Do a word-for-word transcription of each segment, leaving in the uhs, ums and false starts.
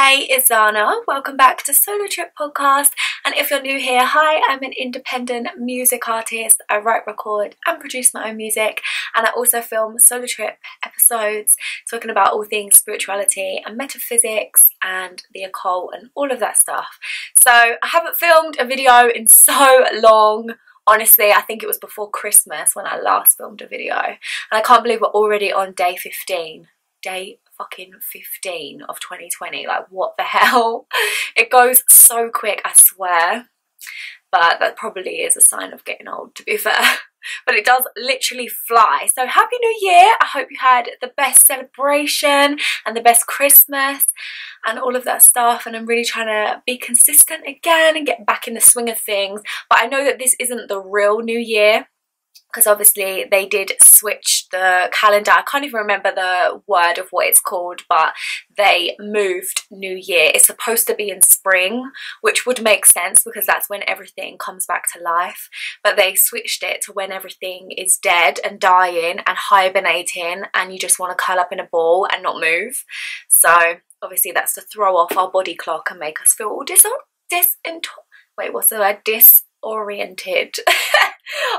Hey, it's Zana. Welcome back to Solo Trip Podcast, and if you're new here, hi, I'm an independent music artist. I write, record and produce my own music, and I also film Solo Trip episodes talking about all things spirituality and metaphysics and the occult and all of that stuff. So I haven't filmed a video in so long. Honestly, I think it was before Christmas when I last filmed a video, and I can't believe we're already on day fifteen. Day fucking fifteen of twenty twenty. Like, what the hell? It goes so quick, I swear. But that probably is a sign of getting old, to be fair. But it does literally fly. So happy new year. I hope you had the best celebration and the best Christmas and all of that stuff. And I'm really trying to be consistent again and get back in the swing of things. But I know that this isn't the real new year, because obviously they did switch the calendar. I can't even remember the word of what it's called, but they moved New Year. It's supposed to be in spring, which would make sense because that's when everything comes back to life. But they switched it to when everything is dead and dying and hibernating and you just want to curl up in a ball and not move. So obviously that's to throw off our body clock and make us feel all dis... dis wait, what's the word? Disoriented.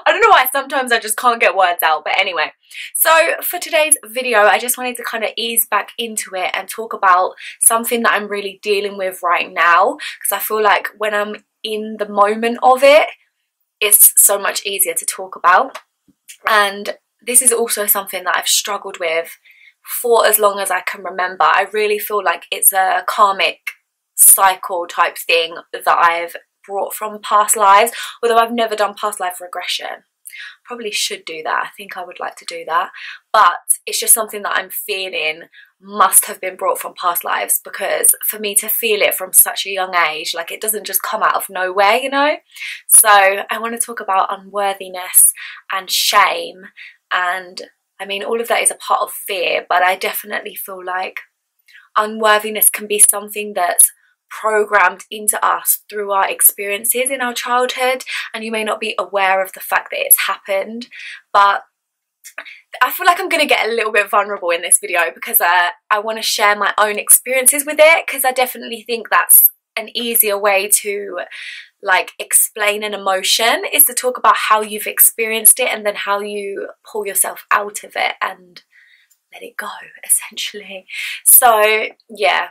I don't know why sometimes I just can't get words out, but anyway. So for today's video, I just wanted to kind of ease back into it and talk about something that I'm really dealing with right now, because I feel like when I'm in the moment of it, it's so much easier to talk about. And this is also something that I've struggled with for as long as I can remember. I really feel like it's a karmic cycle type thing that I've brought from past lives, although I've never done past life regression. Probably should do that. I think I would like to do that, but it's just something that I'm feeling must have been brought from past lives, because for me to feel it from such a young age, like, it doesn't just come out of nowhere, you know. So I want to talk about unworthiness and shame, and I mean all of that is a part of fear, but I definitely feel like unworthiness can be something that's programmed into us through our experiences in our childhood, and you may not be aware of the fact that it's happened. But I feel like I'm going to get a little bit vulnerable in this video, because uh, I want to share my own experiences with it, because I definitely think that's an easier way to like explain an emotion, is to talk about how you've experienced it and then how you pull yourself out of it and let it go, essentially. So yeah,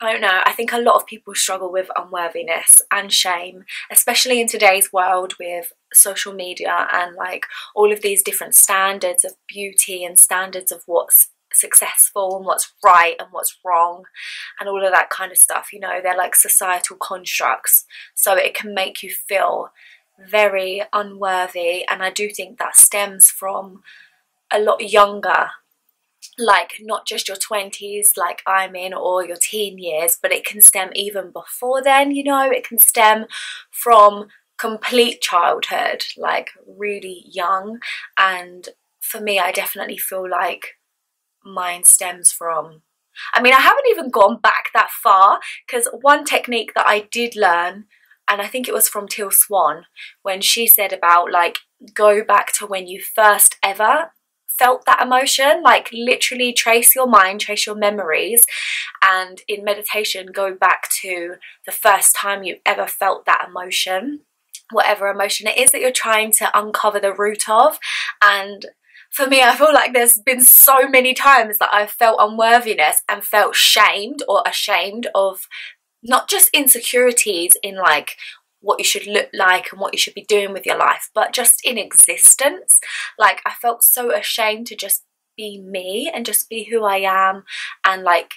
I don't know, I think a lot of people struggle with unworthiness and shame, especially in today's world with social media and like all of these different standards of beauty and standards of what's successful and what's right and what's wrong and all of that kind of stuff. You know, they're like societal constructs, so it can make you feel very unworthy. And I do think that stems from a lot younger, like not just your twenties like I'm in, or your teen years, but it can stem even before then, you know. It can stem from complete childhood, like really young. And for me, I definitely feel like mine stems from, I mean, I haven't even gone back that far, because one technique that I did learn, and I think it was from Teal Swan, when she said about like go back to when you first ever felt that emotion. Like literally trace your mind, trace your memories, and in meditation go back to the first time you ever felt that emotion, whatever emotion it is that you're trying to uncover the root of. And for me, I feel like there's been so many times that I've felt unworthiness and felt shamed or ashamed of not just insecurities in like what you should look like and what you should be doing with your life, but just in existence. Like I felt so ashamed to just be me and just be who I am, and like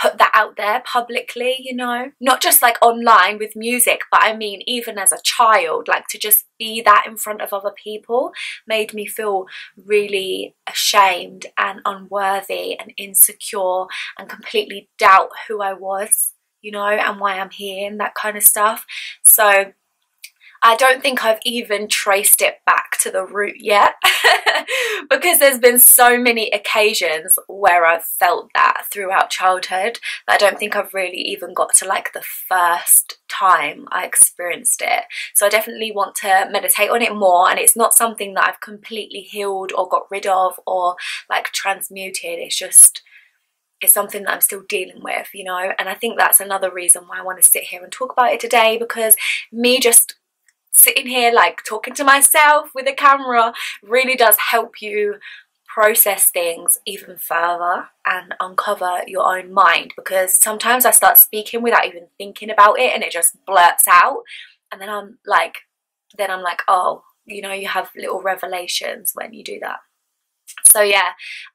put that out there publicly, you know, not just like online with music, but I mean even as a child, like to just be that in front of other people made me feel really ashamed and unworthy and insecure and completely doubt who I was, you know, and why I'm here and that kind of stuff. So I don't think I've even traced it back to the root yet because there's been so many occasions where I've felt that throughout childhood, but I don't think I've really even got to like the first time I experienced it. So I definitely want to meditate on it more, and it's not something that I've completely healed or got rid of or like transmuted. It's just is something that I'm still dealing with, you know, and I think that's another reason why I want to sit here and talk about it today, because me just sitting here like talking to myself with a camera really does help you process things even further and uncover your own mind, because sometimes I start speaking without even thinking about it and it just blurts out, and then I'm like then I'm like oh, you know, you have little revelations when you do that. So yeah,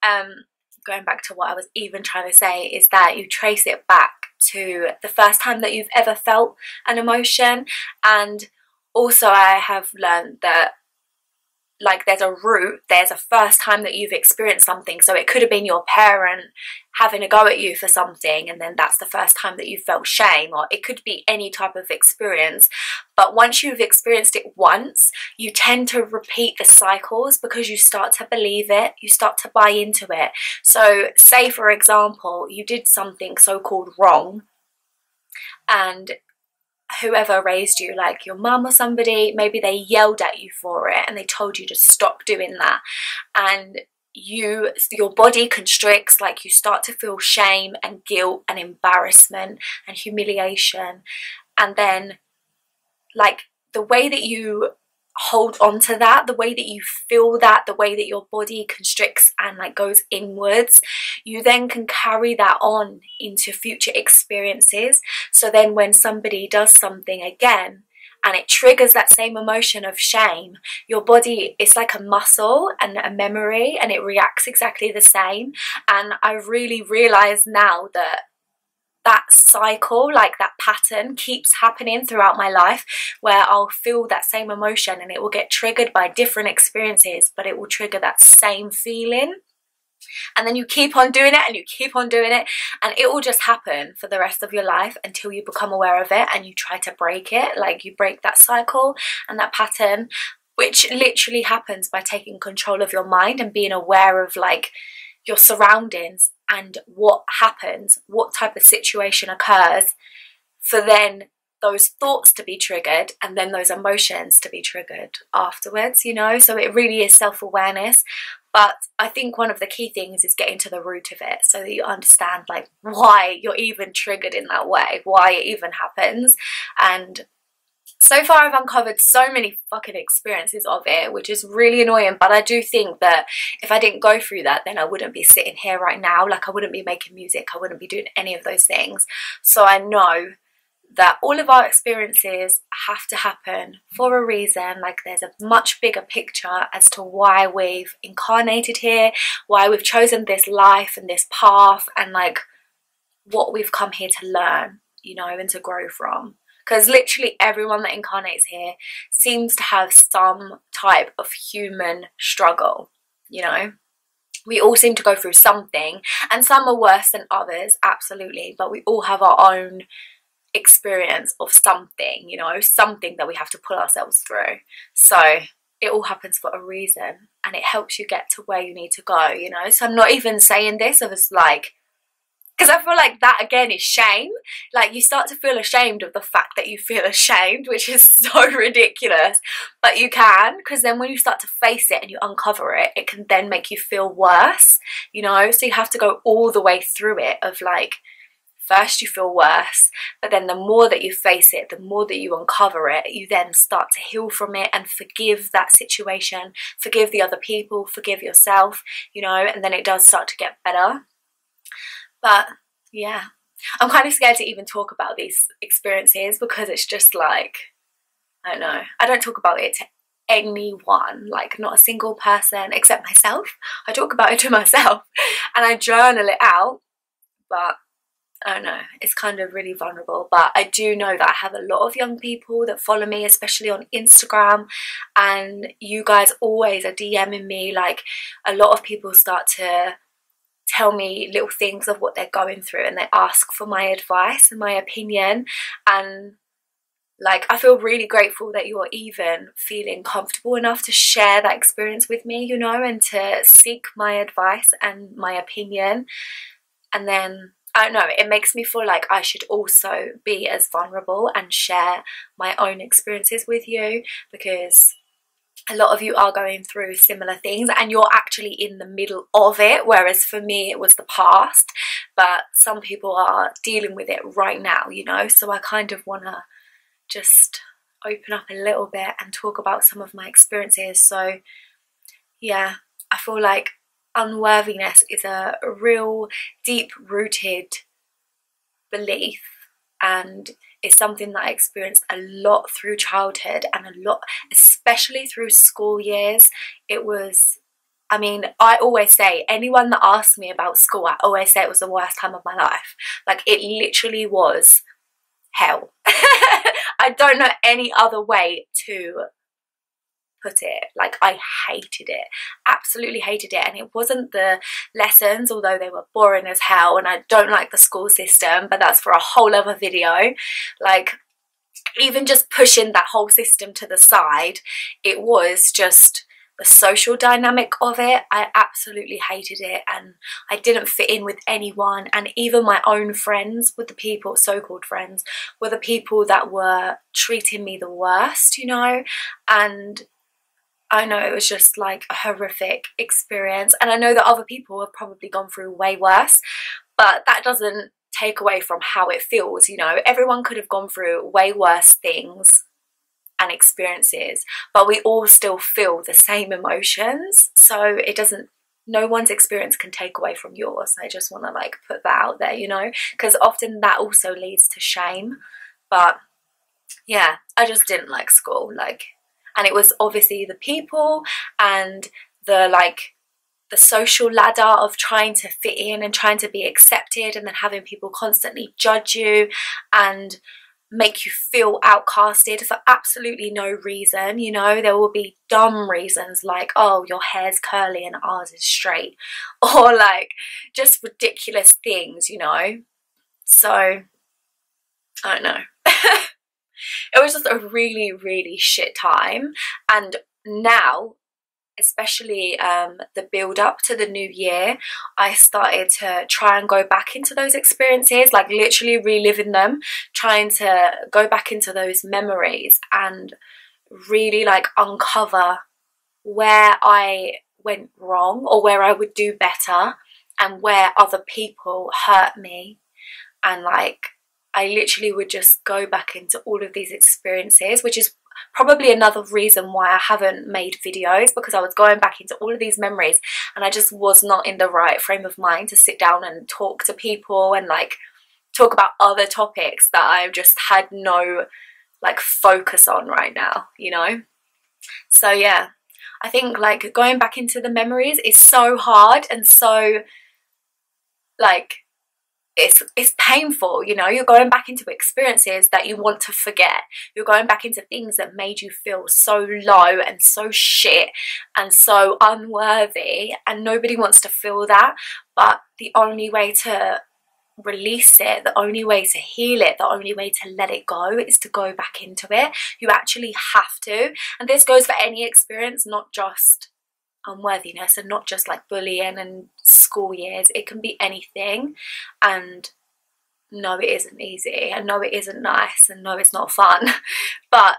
um going back to what I was even trying to say is that you trace it back to the first time that you've ever felt an emotion. And also I have learned that like there's a root, there's a first time that you've experienced something. So it could have been your parent having a go at you for something, and then that's the first time that you felt shame, or it could be any type of experience. But once you've experienced it once, you tend to repeat the cycles because you start to believe it, you start to buy into it. So say for example, you did something so-called wrong, and whoever raised you, like your mum or somebody, maybe they yelled at you for it and they told you to stop doing that, and you your body constricts, like you start to feel shame and guilt and embarrassment and humiliation. And then like the way that you hold on to that, the way that you feel that, the way that your body constricts and like goes inwards, you then can carry that on into future experiences. So then when somebody does something again and it triggers that same emotion of shame, your body, it's like a muscle and a memory, and it reacts exactly the same. And I really realize now that that cycle, like that pattern, keeps happening throughout my life, where I'll feel that same emotion and it will get triggered by different experiences, but it will trigger that same feeling. And then you keep on doing it and you keep on doing it, and it will just happen for the rest of your life until you become aware of it and you try to break it, like you break that cycle and that pattern, which literally happens by taking control of your mind and being aware of like your surroundings and what happens, what type of situation occurs, for then those thoughts to be triggered and then those emotions to be triggered afterwards, you know. So it really is self-awareness, but I think one of the key things is getting to the root of it so that you understand like why you're even triggered in that way, why it even happens. And so far I've uncovered so many fucking experiences of it, which is really annoying, but I do think that if I didn't go through that, then I wouldn't be sitting here right now, like I wouldn't be making music, I wouldn't be doing any of those things. So I know that all of our experiences have to happen for a reason, like there's a much bigger picture as to why we've incarnated here, why we've chosen this life and this path, and like what we've come here to learn, you know, and to grow from. Because literally everyone that incarnates here seems to have some type of human struggle, you know. We all seem to go through something, and some are worse than others, absolutely, but we all have our own experience of something, you know, something that we have to pull ourselves through. So it all happens for a reason, and it helps you get to where you need to go, you know. So I'm not even saying this as like, because I feel like that again is shame. Like you start to feel ashamed of the fact that you feel ashamed, which is so ridiculous. But you can, because then when you start to face it and you uncover it, it can then make you feel worse, you know. So you have to go all the way through it of like, first you feel worse, but then the more that you face it, the more that you uncover it, you then start to heal from it and forgive that situation, forgive the other people, forgive yourself, you know, and then it does start to get better. But yeah, I'm kind of scared to even talk about these experiences because it's just like, I don't know. I don't talk about it to anyone, like not a single person except myself. I talk about it to myself and I journal it out, but I don't know, it's kind of really vulnerable. But I do know that I have a lot of young people that follow me, especially on Instagram, and you guys always are DMing me. Like a lot of people start to tell me little things of what they're going through, and they ask for my advice and my opinion, and like I feel really grateful that you're even feeling comfortable enough to share that experience with me, you know, and to seek my advice and my opinion. And then I don't know, it makes me feel like I should also be as vulnerable and share my own experiences with you, because a lot of you are going through similar things and you're actually in the middle of it, whereas for me it was the past, but some people are dealing with it right now, you know, so I kind of want to just open up a little bit and talk about some of my experiences. So yeah, I feel like unworthiness is a real deep-rooted belief, and it's something that I experienced a lot through childhood and a lot, especially through school years. It was, I mean, I always say, anyone that asks me about school, I always say it was the worst time of my life. Like, it literally was hell. I don't know any other way to put it. Like, I hated it, absolutely hated it, and it wasn't the lessons, although they were boring as hell, and I don't like the school system, but that's for a whole other video. Like, even just pushing that whole system to the side, it was just the social dynamic of it. I absolutely hated it, and I didn't fit in with anyone, and even my own friends were the people, so-called friends, were the people that were treating me the worst, you know. And I know it was just like a horrific experience, and I know that other people have probably gone through way worse, but that doesn't take away from how it feels, you know. Everyone could have gone through way worse things and experiences, but we all still feel the same emotions, so it doesn't, no one's experience can take away from yours. I just want to like put that out there, you know, because often that also leads to shame. But yeah, I just didn't like school, like. And it was obviously the people and the like the social ladder of trying to fit in and trying to be accepted, and then having people constantly judge you and make you feel outcasted for absolutely no reason, you know. There will be dumb reasons like, oh, your hair's curly and ours is straight, or like just ridiculous things, you know. So I don't know. It was just a really, really shit time. And now, especially um, the build up to the new year, I started to try and go back into those experiences, like literally reliving them, trying to go back into those memories and really like uncover where I went wrong or where I would do better and where other people hurt me. And like, I literally would just go back into all of these experiences, which is probably another reason why I haven't made videos, because I was going back into all of these memories and I just was not in the right frame of mind to sit down and talk to people and like talk about other topics that I've just had no like focus on right now, you know. So yeah, I think like going back into the memories is so hard and so like It's, it's painful, you know. You're going back into experiences that you want to forget. You're going back into things that made you feel so low and so shit and so unworthy, and nobody wants to feel that. But the only way to release it, the only way to heal it, the only way to let it go is to go back into it. You actually have to. And this goes for any experience, not just unworthiness and not just like bullying and school years. It can be anything. And no, it isn't easy, and no, it isn't nice, and no, it's not fun. But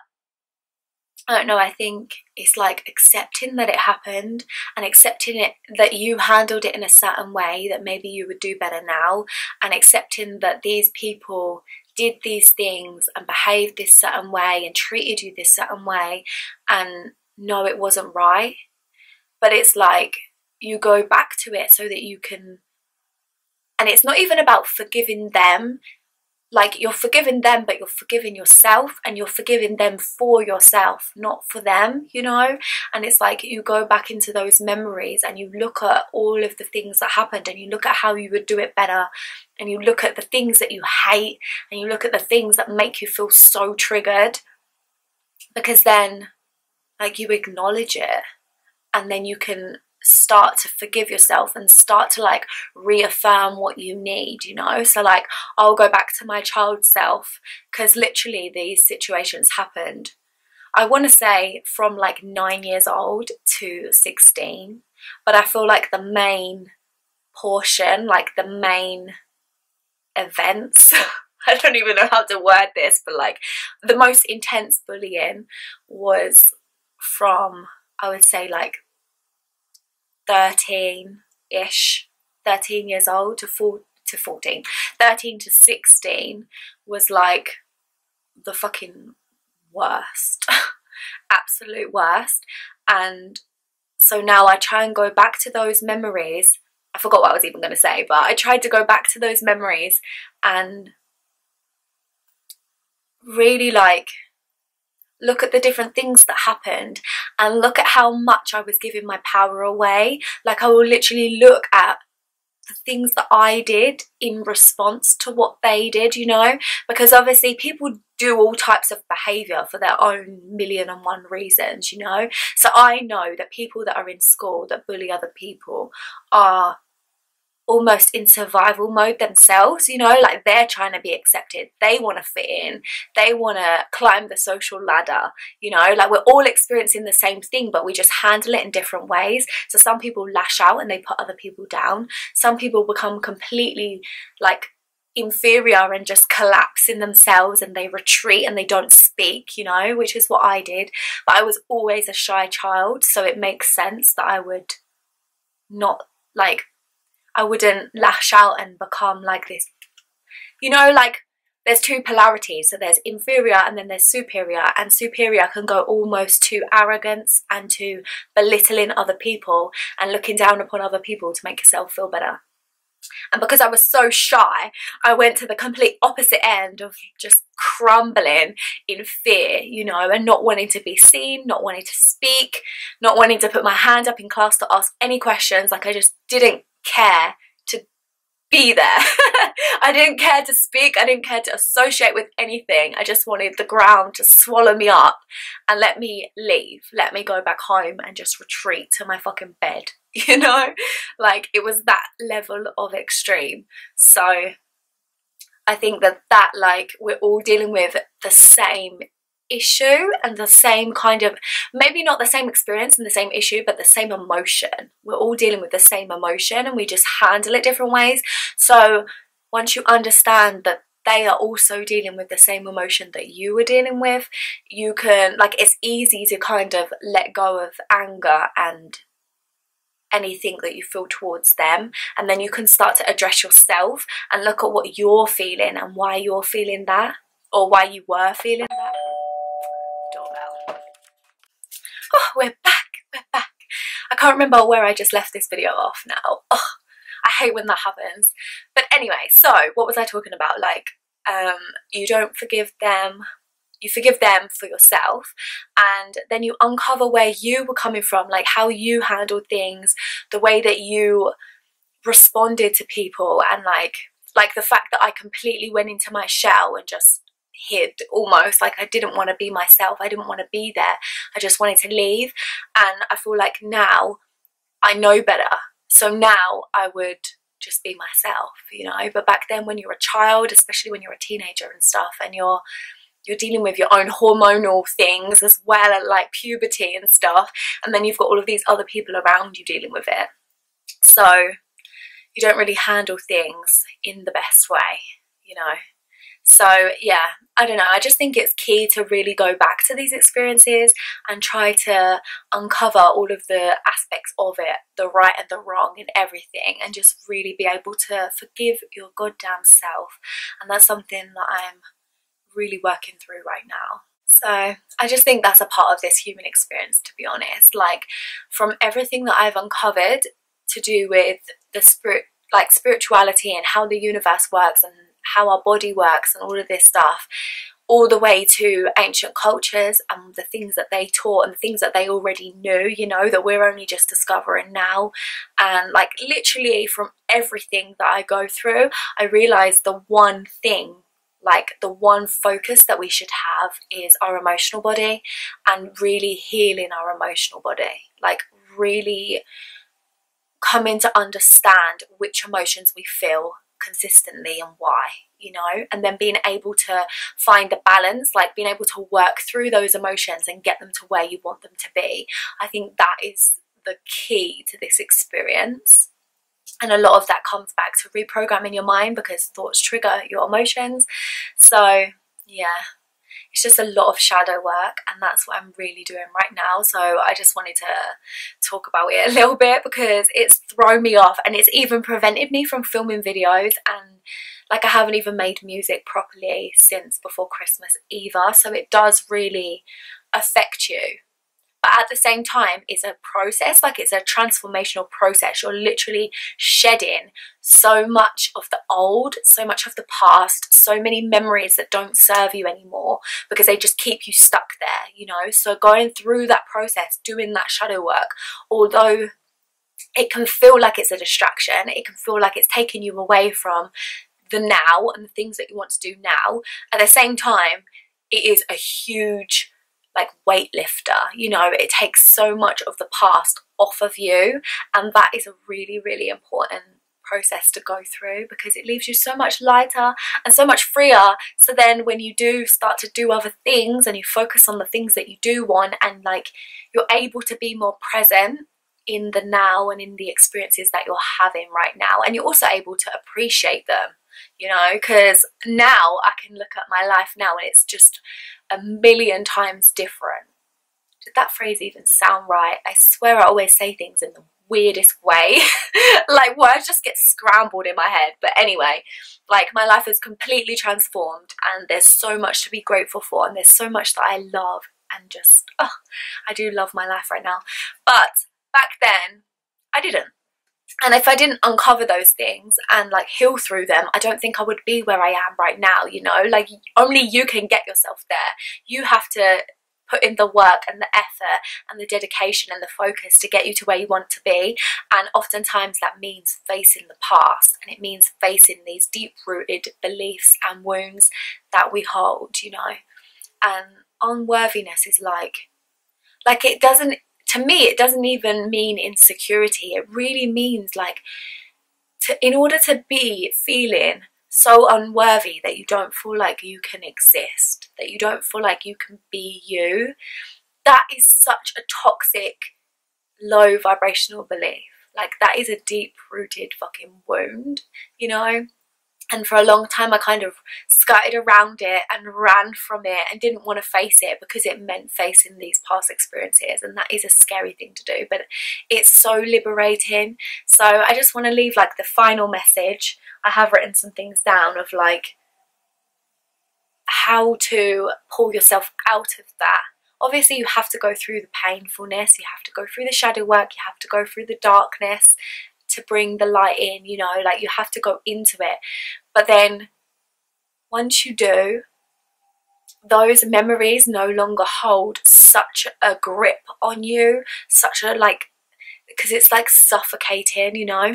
I don't know, I think it's like accepting that it happened and accepting it, that you handled it in a certain way that maybe you would do better now, and accepting that these people did these things and behaved this certain way and treated you this certain way, and no, it wasn't right. But it's like you go back to it so that you can, and it's not even about forgiving them. Like, you're forgiving them, but you're forgiving yourself, and you're forgiving them for yourself, not for them, you know. And it's like you go back into those memories and you look at all of the things that happened, and you look at how you would do it better, and you look at the things that you hate, and you look at the things that make you feel so triggered, because then like you acknowledge it. And then you can start to forgive yourself and start to like reaffirm what you need, you know. So like, I'll go back to my child self, because literally these situations happened, I want to say, from like nine years old to sixteen. But I feel like the main portion, like the main events, I don't even know how to word this, but like the most intense bullying was from, I would say, like thirteen-ish, thirteen years old to four, to fourteen, thirteen to sixteen was like the fucking worst, absolute worst. And so now I try and go back to those memories. I forgot what I was even going to say, but I tried to go back to those memories and really like look at the different things that happened and look at how much I was giving my power away. Like, I will literally look at the things that I did in response to what they did, you know, because obviously people do all types of behaviour for their own million and one reasons, you know. So I know that people that are in school that bully other people are almost in survival mode themselves, you know, like they're trying to be accepted, they want to fit in, they want to climb the social ladder, you know, like we're all experiencing the same thing, but we just handle it in different ways. So some people lash out and they put other people down, some people become completely like inferior and just collapse in themselves and they retreat and they don't speak, you know, which is what I did. But I was always a shy child, so it makes sense that I would not like I wouldn't lash out and become like this, you know, like there's two polarities. So there's inferior and then there's superior, and superior can go almost to arrogance and to belittling other people and looking down upon other people to make yourself feel better. And because I was so shy, I went to the complete opposite end of just crumbling in fear, you know, and not wanting to be seen, not wanting to speak, not wanting to put my hand up in class to ask any questions. Like, I just didn't care to be there. I didn't care to speak, I didn't care to associate with anything. I just wanted the ground to swallow me up and let me leave, let me go back home and just retreat to my fucking bed, you know, like it was that level of extreme. So I think that that like we're all dealing with the same issue and the same kind of, maybe not the same experience and the same issue, but the same emotion. We're all dealing with the same emotion and we just handle it different ways. So once you understand that they are also dealing with the same emotion that you were dealing with, you can, like, it's easy to kind of let go of anger and anything that you feel towards them, and then you can start to address yourself and look at what you're feeling and why you're feeling that, or why you were feeling that. Oh, we're back, we're back. I can't remember where I just left this video off now. Oh, I hate when that happens. But anyway, so what was I talking about? Like, um, you don't forgive them, you forgive them for yourself, and then you uncover where you were coming from, like how you handled things, the way that you responded to people, and like, like the fact that I completely went into my shell and just hid almost, like I didn't want to be myself, I didn't want to be there, I just wanted to leave. And I feel like now I know better, so now I would just be myself, you know. But back then, when you're a child, especially when you're a teenager and stuff, and you're you're dealing with your own hormonal things as well, and like puberty and stuff, and then you've got all of these other people around you dealing with it, so you don't really handle things in the best way, you know. So yeah, I don't know, I just think it's key to really go back to these experiences and try to uncover all of the aspects of it, the right and the wrong in everything, and just really be able to forgive your goddamn self. And that's something that I'm really working through right now. So I just think that's a part of this human experience, to be honest, like from everything that I've uncovered to do with the spirit, like spirituality and how the universe works and how our body works and all of this stuff, all the way to ancient cultures and the things that they taught and the things that they already knew, you know, that we're only just discovering now. And like literally from everything that I go through, I realize the one thing, like the one focus that we should have is our emotional body and really healing our emotional body, like really coming to understand which emotions we feel consistently and why, you know, and then being able to find the balance, like being able to work through those emotions and get them to where you want them to be. I think that is the key to this experience. And a lot of that comes back to reprogramming your mind, because thoughts trigger your emotions. So yeah, it's just a lot of shadow work, and that's what I'm really doing right now. So I just wanted to talk about it a little bit because it's thrown me off, and it's even prevented me from filming videos, and like I haven't even made music properly since before Christmas either. So it does really affect you. But at the same time, it's a process, like it's a transformational process. You're literally shedding so much of the old, so much of the past, so many memories that don't serve you anymore because they just keep you stuck there, you know. So going through that process, doing that shadow work, although it can feel like it's a distraction, it can feel like it's taking you away from the now and the things that you want to do now, at the same time, it is a huge like weightlifter, you know. It takes so much of the past off of you, and that is a really, really important process to go through because it leaves you so much lighter and so much freer. So then when you do start to do other things and you focus on the things that you do want, and like you're able to be more present in the now and in the experiences that you're having right now, and you're also able to appreciate them, you know, because now I can look at my life now and it's just a million times different. Did that phrase even sound right? I swear I always say things in the weirdest way. Like words just get scrambled in my head. But anyway, like my life is completely transformed, and there's so much to be grateful for, and there's so much that I love, and just, oh, I do love my life right now. But back then, I didn't. And if I didn't uncover those things and like heal through them, I don't think I would be where I am right now, you know. Like only you can get yourself there. You have to put in the work and the effort and the dedication and the focus to get you to where you want to be. And oftentimes that means facing the past, and it means facing these deep-rooted beliefs and wounds that we hold, you know. And unworthiness is like, like it doesn't, to me, it doesn't even mean insecurity. It really means like, to, in order to be feeling so unworthy that you don't feel like you can exist, that you don't feel like you can be you, that is such a toxic, low vibrational belief. Like that is a deep-rooted fucking wound, you know? And for a long time, I kind of skirted around it and ran from it and didn't want to face it because it meant facing these past experiences. And that is a scary thing to do, but it's so liberating. So I just want to leave like the final message. I have written some things down of like how to pull yourself out of that. Obviously, you have to go through the painfulness. You have to go through the shadow work. You have to go through the darkness to bring the light in, you know, like you have to go into it. But then once you do, those memories no longer hold such a grip on you, such a like, because it's like suffocating, you know.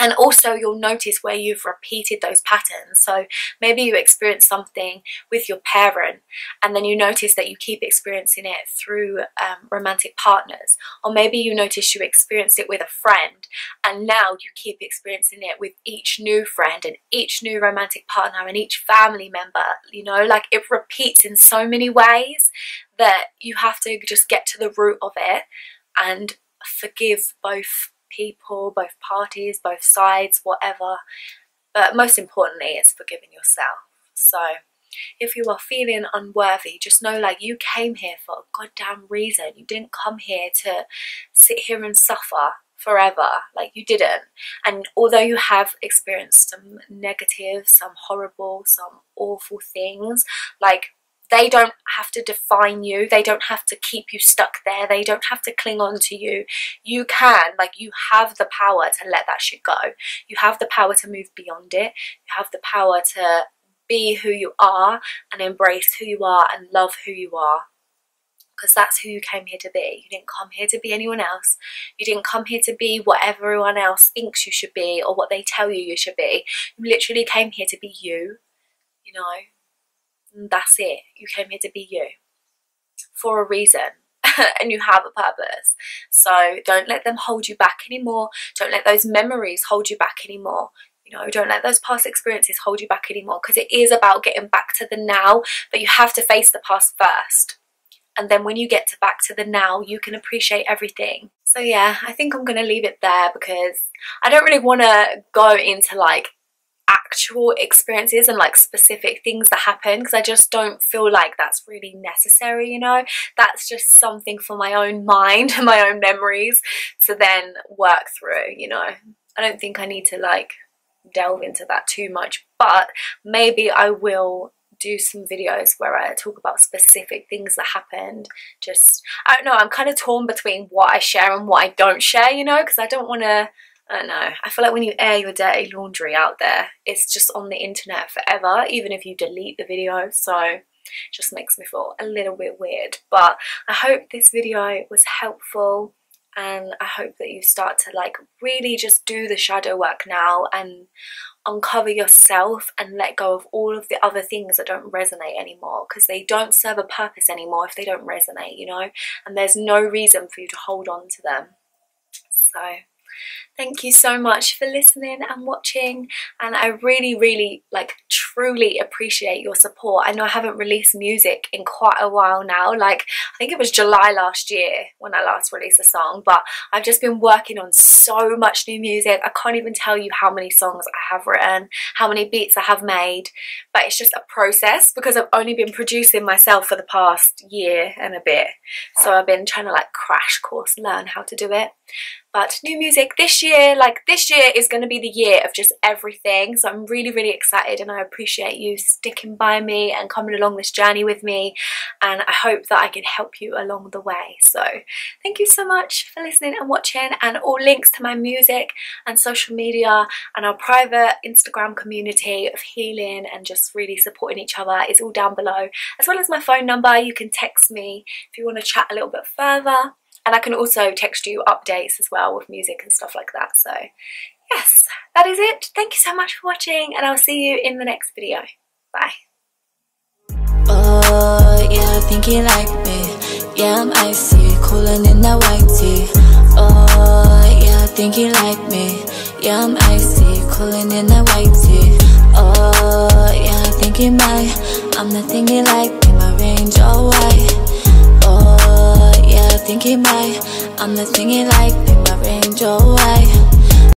And also you'll notice where you've repeated those patterns. So maybe you experience something with your parent, and then you notice that you keep experiencing it through um, romantic partners. Or maybe you notice you experienced it with a friend, and now you keep experiencing it with each new friend and each new romantic partner and each family member, you know. Like it repeats in so many ways that you have to just get to the root of it and forgive both people, both parties, both sides, whatever. But most importantly, it's forgiving yourself. So if you are feeling unworthy, just know like you came here for a goddamn reason. You didn't come here to sit here and suffer forever. Like you didn't. And although you have experienced some negative, some horrible, some awful things, like they don't have to define you. They don't have to keep you stuck there. They don't have to cling on to you. You can, like you have the power to let that shit go. You have the power to move beyond it. You have the power to be who you are and embrace who you are and love who you are. Because that's who you came here to be. You didn't come here to be anyone else. You didn't come here to be what everyone else thinks you should be or what they tell you you should be. You literally came here to be you, you know. And that's it. You came here to be you for a reason and you have a purpose. So don't let them hold you back anymore. Don't let those memories hold you back anymore. You know, don't let those past experiences hold you back anymore, because it is about getting back to the now, but you have to face the past first. And then when you get to back to the now, you can appreciate everything. So yeah, I think I'm going to leave it there because I don't really want to go into like actual experiences and like specific things that happen, because I just don't feel like that's really necessary, you know. That's just something for my own mind and my own memories to then work through, you know. I don't think I need to like delve into that too much, but maybe I will do some videos where I talk about specific things that happened. Just, I don't know, I'm kind of torn between what I share and what I don't share, you know, because I don't want to, I don't know, I feel like when you air your dirty laundry out there, it's just on the internet forever, even if you delete the video, so it just makes me feel a little bit weird. But I hope this video was helpful, and I hope that you start to like really just do the shadow work now and uncover yourself and let go of all of the other things that don't resonate anymore, because they don't serve a purpose anymore if they don't resonate, you know, and there's no reason for you to hold on to them. So thank you so much for listening and watching, and I really really like truly appreciate your support. I know I haven't released music in quite a while now, like I think it was July last year when I last released a song, but I've just been working on so much new music. I can't even tell you how many songs I have written, how many beats I have made, but it's just a process because I've only been producing myself for the past year and a bit, so I've been trying to like crash course learn how to do it. But new music this year, like this year is going to be the year of just everything. So I'm really, really excited, and I appreciate you sticking by me and coming along this journey with me. And I hope that I can help you along the way. So thank you so much for listening and watching, and all links to my music and social media and our private Instagram community of healing and just really supporting each other is all down below, as well as my phone number. You can text me if you want to chat a little bit further. And I can also text you updates as well with music and stuff like that. So yes, that is it. Thank you so much for watching, and I'll see you in the next video. Bye. Oh yeah, I think you like me. Yeah, I'm icy, cooling in that white tea. Oh yeah, I think you like me. Yeah, I'm icy, cooling in that white tea. Oh yeah, I think you might. I'm the thing you like in my range, all white. Oh, yeah, I think he might. I'm the thing he like, in my range, oh, I